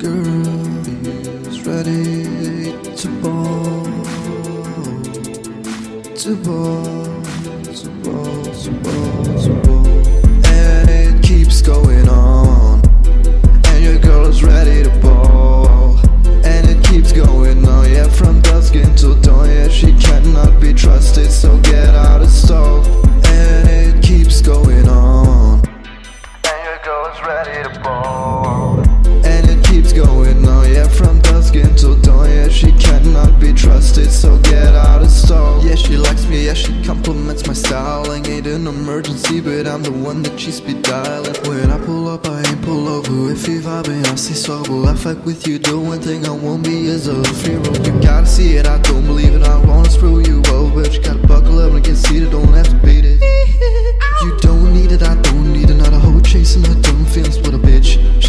girl is ready to ball, to ball, to ball, to ball, to ball. And it keeps going on, and your girl is ready to ball, and it keeps going on. Yeah, from dusk until dawn. Yeah, she cannot be trusted, so get out of store. And it keeps going on, and your girl is ready to ball, and it keeps going on. Yeah, from dusk until dawn. Yeah, she cannot be trusted, so get out of store. Yeah, she likes me, yeah, she compliments my style. I ain't an emergency, but I'm the one that she's be dialing. When I pull up, I ain't pull over. If you vibing, I stay sober. I fight with you, do one thing I won't be is a hero. You gotta see it, I don't believe it. I wanna screw you over, but you gotta buckle up and get seated, don't have to beat it. You don't need it, I don't need it. Not a hoe chasing her dumb feelings, what a bitch.